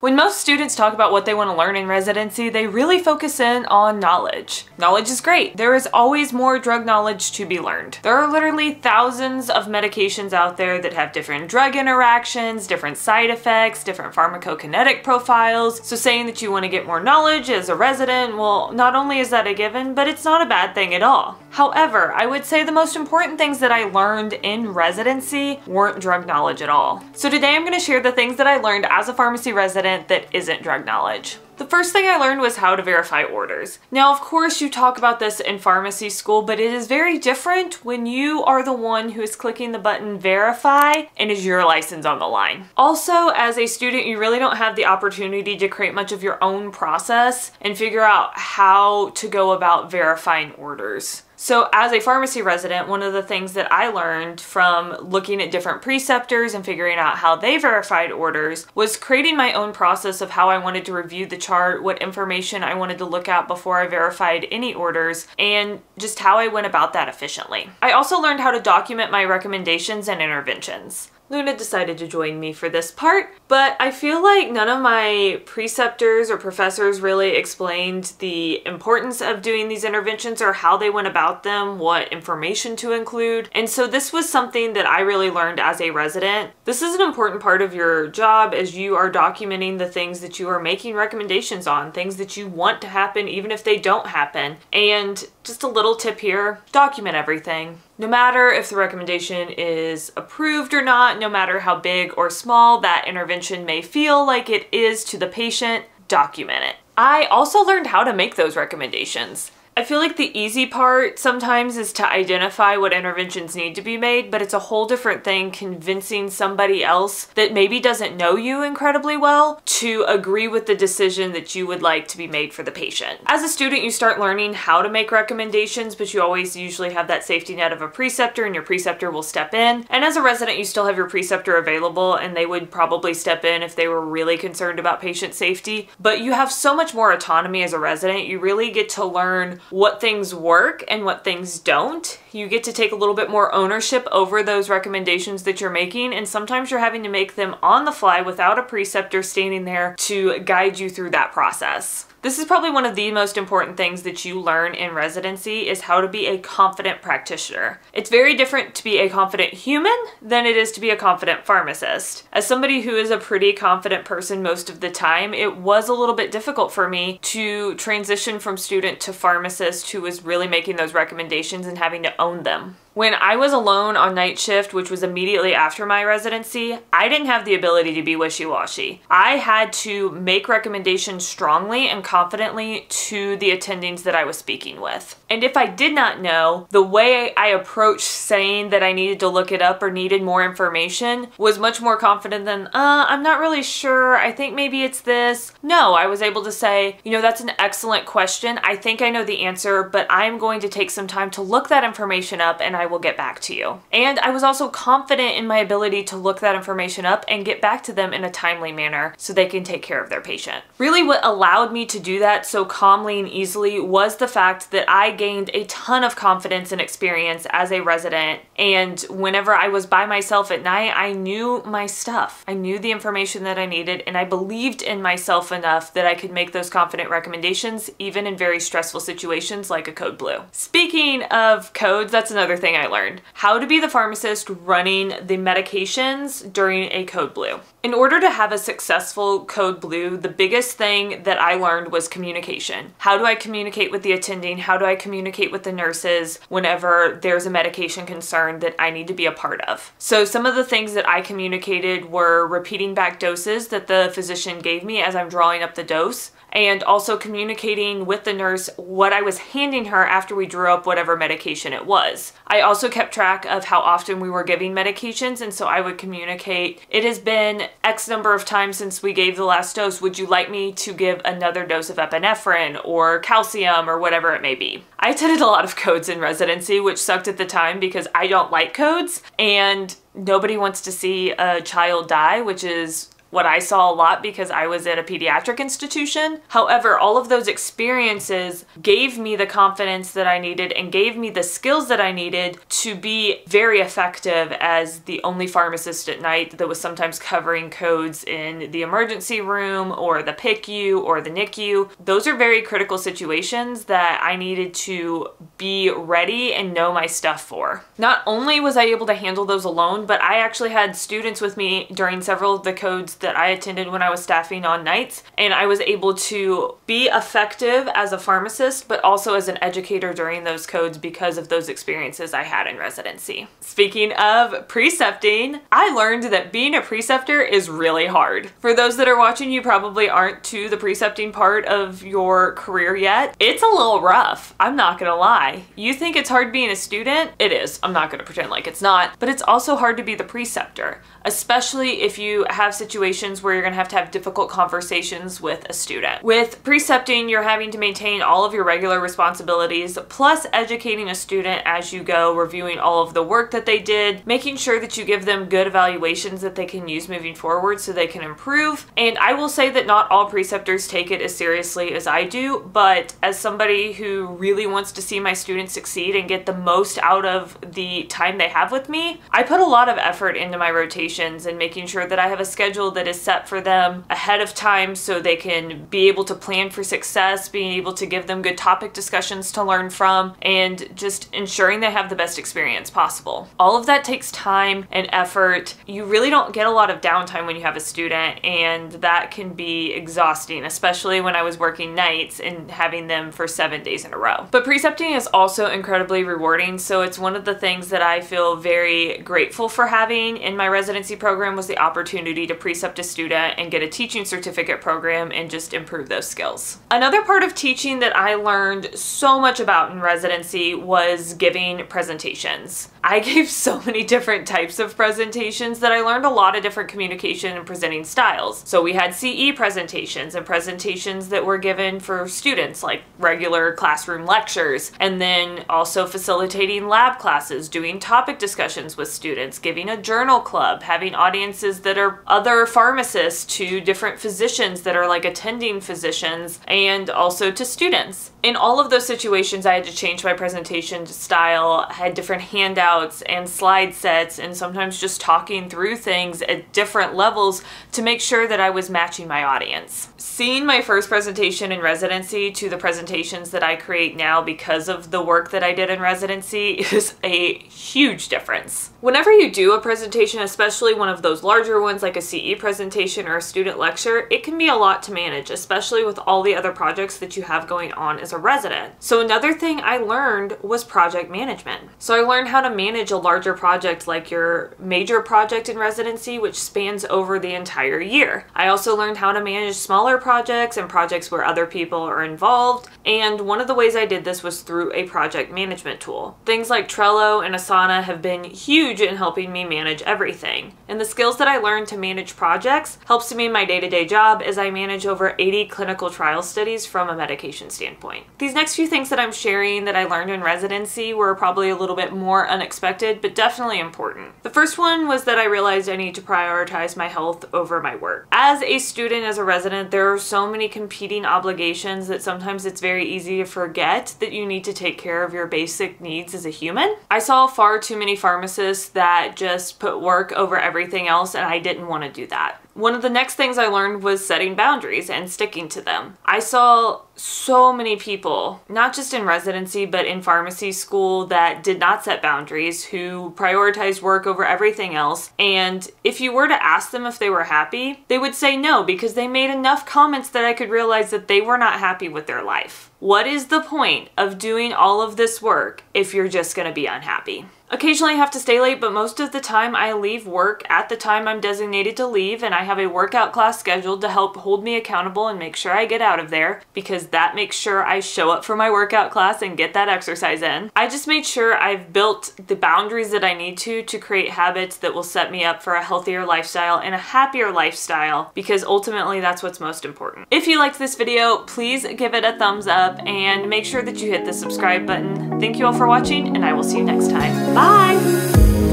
When most students talk about what they want to learn in residency, they really focus in on knowledge. Knowledge is great. There is always more drug knowledge to be learned. There are literally thousands of medications out there that have different drug interactions, different side effects, different pharmacokinetic profiles. So saying that you want to get more knowledge as a resident, well, not only is that a given, but it's not a bad thing at all. However, I would say the most important things that I learned in residency weren't drug knowledge at all. So today I'm going to share the things that I learned as a pharmacy resident that isn't drug knowledge. The first thing I learned was how to verify orders. Now, of course, you talk about this in pharmacy school, but it is very different when you are the one who is clicking the button verify and is your license on the line. Also, as a student, you really don't have the opportunity to create much of your own process and figure out how to go about verifying orders. So as a pharmacy resident, one of the things that I learned from looking at different preceptors and figuring out how they verified orders was creating my own process of how I wanted to review the chart, what information I wanted to look at before I verified any orders, and just how I went about that efficiently. I also learned how to document my recommendations and interventions. Luna decided to join me for this part, but I feel like none of my preceptors or professors really explained the importance of doing these interventions or how they went about them, what information to include. And so this was something that I really learned as a resident. This is an important part of your job as you are documenting the things that you are making recommendations on, things that you want to happen even if they don't happen. And just a little tip here, document everything. No matter if the recommendation is approved or not, no matter how big or small that intervention may feel like it is to the patient, document it. I also learned how to make those recommendations. I feel like the easy part sometimes is to identify what interventions need to be made, but it's a whole different thing convincing somebody else that maybe doesn't know you incredibly well to agree with the decision that you would like to be made for the patient. As a student, you start learning how to make recommendations, but you always usually have that safety net of a preceptor and your preceptor will step in. And as a resident, you still have your preceptor available and they would probably step in if they were really concerned about patient safety, but you have so much more autonomy as a resident. You really get to learn what things work and what things don't. You get to take a little bit more ownership over those recommendations that you're making, and sometimes you're having to make them on the fly without a preceptor standing there to guide you through that process. This is probably one of the most important things that you learn in residency is how to be a confident practitioner. It's very different to be a confident human than it is to be a confident pharmacist. As somebody who is a pretty confident person most of the time, it was a little bit difficult for me to transition from student to pharmacist who was really making those recommendations and having to own them. When I was alone on night shift, which was immediately after my residency, I didn't have the ability to be wishy-washy. I had to make recommendations strongly and confidently to the attendings that I was speaking with. And if I did not know, the way I approached saying that I needed to look it up or needed more information was much more confident than, I'm not really sure, I think maybe it's this. No, I was able to say, you know, that's an excellent question. I think I know the answer, but I'm going to take some time to look that information up and I will get back to you. And I was also confident in my ability to look that information up and get back to them in a timely manner so they can take care of their patient. Really what allowed me to do that so calmly and easily was the fact that I gained a ton of confidence and experience as a resident. And whenever I was by myself at night, I knew my stuff. I knew the information that I needed and I believed in myself enough that I could make those confident recommendations even in very stressful situations like a code blue. Speaking of codes, that's another thing I learned. How to be the pharmacist running the medications during a code blue. In order to have a successful code blue, the biggest thing that I learned was communication. How do I communicate with the attending? How do I communicate with the nurses whenever there's a medication concern that I need to be a part of? So some of the things that I communicated were repeating back doses that the physician gave me as I'm drawing up the dose, and also communicating with the nurse what I was handing her after we drew up whatever medication it was. I also kept track of how often we were giving medications, and so I would communicate, it has been X number of times since we gave the last dose, would you like me to give another dose of epinephrine or calcium or whatever it may be? I attended a lot of codes in residency, which sucked at the time because I don't like codes, and nobody wants to see a child die, which is what I saw a lot because I was at a pediatric institution. However, all of those experiences gave me the confidence that I needed and gave me the skills that I needed to be very effective as the only pharmacist at night that was sometimes covering codes in the emergency room or the PICU or the NICU. Those are very critical situations that I needed to be ready and know my stuff for. Not only was I able to handle those alone, but I actually had students with me during several of the codes that I attended when I was staffing on nights, and I was able to be effective as a pharmacist but also as an educator during those codes because of those experiences I had in residency. Speaking of precepting, I learned that being a preceptor is really hard. For those that are watching, you probably aren't to the precepting part of your career yet. It's a little rough, I'm not gonna lie. You think it's hard being a student? It is. I'm not gonna pretend like it's not, but it's also hard to be the preceptor, especially if you have situations where you're gonna have to have difficult conversations with a student. With precepting, you're having to maintain all of your regular responsibilities, plus educating a student as you go, reviewing all of the work that they did, making sure that you give them good evaluations that they can use moving forward so they can improve. And I will say that not all preceptors take it as seriously as I do, but as somebody who really wants to see my students succeed and get the most out of the time they have with me, I put a lot of effort into my rotations and making sure that I have a schedule that is set for them ahead of time so they can be able to plan for success, being able to give them good topic discussions to learn from, and just ensuring they have the best experience possible. All of that takes time and effort. You really don't get a lot of downtime when you have a student, and that can be exhausting, especially when I was working nights and having them for 7 days in a row. But precepting is also incredibly rewarding, so it's one of the things that I feel very grateful for having in my residency program was the opportunity to precept a student and get a teaching certificate program and just improve those skills. Another part of teaching that I learned so much about in residency was giving presentations. I gave so many different types of presentations that I learned a lot of different communication and presenting styles. So we had CE presentations and presentations that were given for students, like regular classroom lectures, and then also facilitating lab classes, doing topic discussions with students, giving a journal club, having audiences that are other pharmacists to different physicians that are like attending physicians, and also to students. In all of those situations, I had to change my presentation style, had different handouts and slide sets, and sometimes just talking through things at different levels to make sure that I was matching my audience. Seeing my first presentation in residency to the presentations that I create now because of the work that I did in residency is a huge difference. Whenever you do a presentation, especially one of those larger ones like a CE presentation or a student lecture, it can be a lot to manage, especially with all the other projects that you have going on as a resident. So another thing I learned was project management. So I learned how to manage a larger project like your major project in residency, which spans over the entire year. I also learned how to manage smaller projects and projects where other people are involved. And one of the ways I did this was through a project management tool. Things like Trello and Asana have been huge in helping me manage everything. And the skills that I learned to manage projects helps me in my day-to-day job as I manage over 80 clinical trial studies from a medication standpoint. These next few things that I'm sharing that I learned in residency were probably a little bit more unexpected, but definitely important. The first one was that I realized I need to prioritize my health over my work. As a student, as a resident, there are so many competing obligations that sometimes it's very easy to forget that you need to take care of your basic needs as a human. I saw far too many pharmacists that just put work over everything else, and I didn't want to do that. One of the next things I learned was setting boundaries and sticking to them. I saw so many people, not just in residency, but in pharmacy school, that did not set boundaries, who prioritized work over everything else. And if you were to ask them if they were happy, they would say no, because they made enough comments that I could realize that they were not happy with their life. What is the point of doing all of this work if you're just gonna be unhappy? Occasionally I have to stay late, but most of the time I leave work at the time I'm designated to leave, and I have a workout class scheduled to help hold me accountable and make sure I get out of there, because that makes sure I show up for my workout class and get that exercise in. I just made sure I've built the boundaries that I need to create habits that will set me up for a healthier lifestyle and a happier lifestyle, because ultimately that's what's most important. If you liked this video, please give it a thumbs up and make sure that you hit the subscribe button. Thank you all for watching, and I will see you next time. Bye!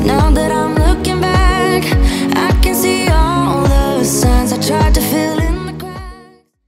Now that I'm looking back back. I can see all the signs, I tried to fill in.